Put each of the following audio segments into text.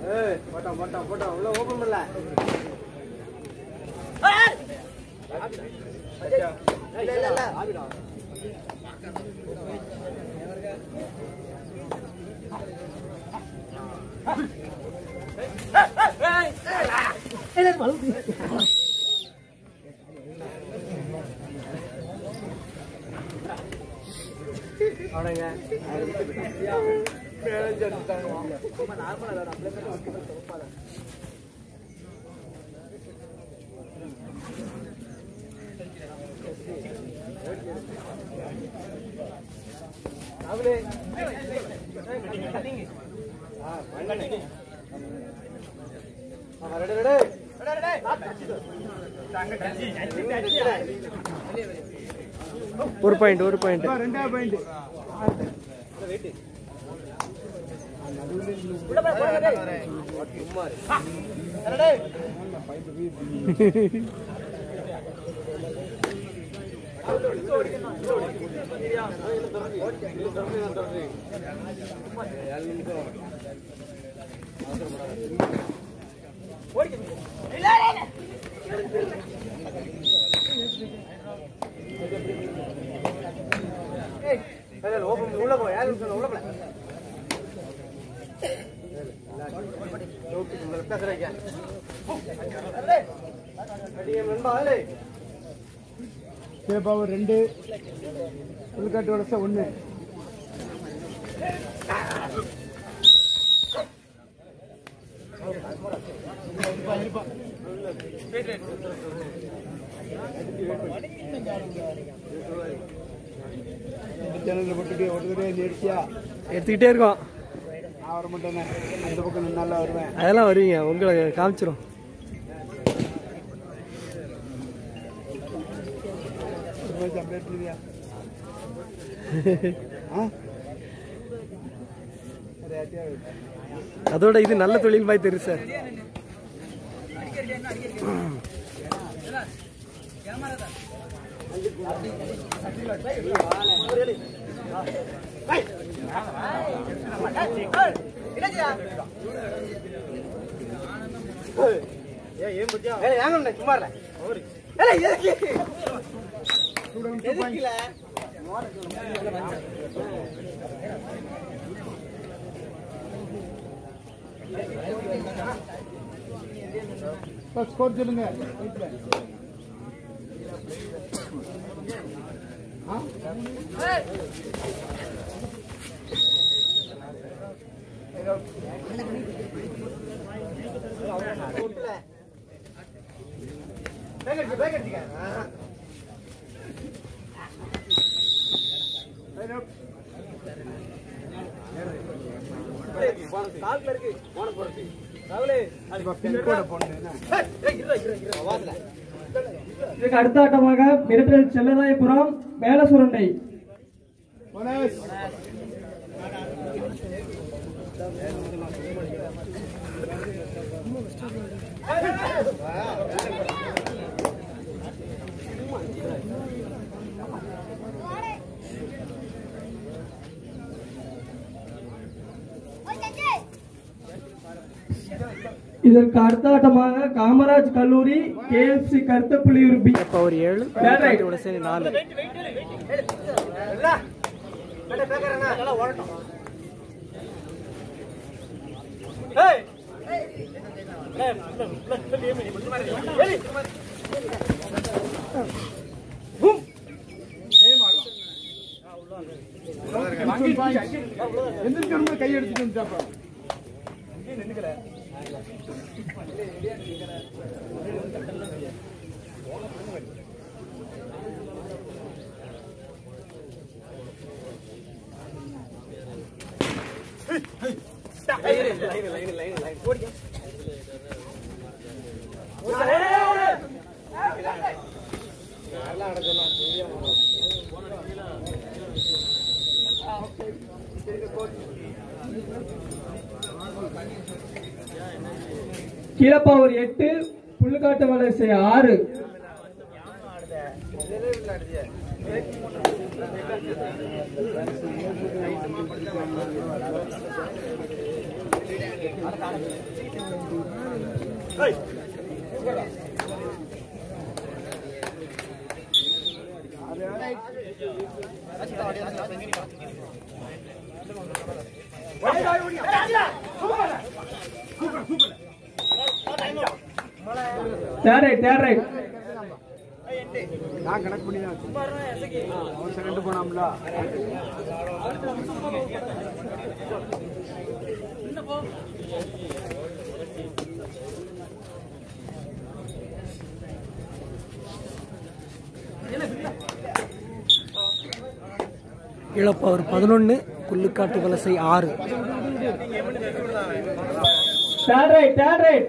1 point. Babu 2 புல்கட் வடச 1 சேனல்ல போட்டுட்டு ஓடுறதே நேர்த்தியா எடுத்துட்டே இருக்கோம். நான் வர மாட்டேனே, அந்த பக்கம் நின்னால வருவேன். அதெல்லாம் வருவீங்க, உங்களுக்கு காமிச்சிரும். बैठ लिया हां रेटिया அதோட இது நல்ல தொழில் பாய் தெரு சார் அடிக்கிறேன்னா கேமரா தான் சட்டிலாட் பாய் ஒரேடி பாய் நம்ம டாச்சி கோல் இல்லையா ஏய் ஏன் பத்தியா ஏய் யாங்கண்ணே சும்மா இல்ல ஓரி ஏய் எதுக்கு எதுக்கில ஸ்கோர் சொல்லுங்க கால் கருக்கு போன போறது ராவலே அது பின் கோட் போடுறேனா ஏய் இரு வாடல இதுக்கு அடுத்த ஆட்டமாக மிரட்டல் செல்லராயபுரம் வேலசுரண்டை போனஸ் இதற்கு அடுத்த ஆட்டமாக காமராஜ் கல்லூரி KFC கருத்தப்புள்ளி உருபி பவர் 7 பேட் உடைய சரி 4 பேட் பேக்கறனா நல்லா ஓடணும் ஏய் ஏய் ப்ளஸ் ஏமி மட்டும் மாரி பூம் ஏய் மாடு ஆ உள்ள வாங்கி எந்திரன் கர்ம கை எடுத்துட்டு வந்துப்பா இங்க நின்னுக்கற கீழப்பாவூர் 8 புல்லுக்காட்டு வளர்ச்சி 6 இளப்பவர் 11 குள்ளுக்காட்டு வலசை 6 டேட் ரைட்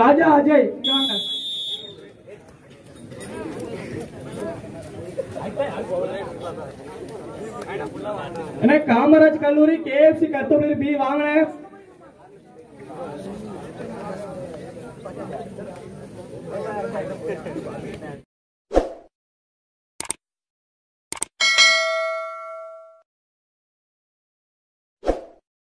राजा अजय कामराज कलूरी KFC कत्तूरी बी वांगना है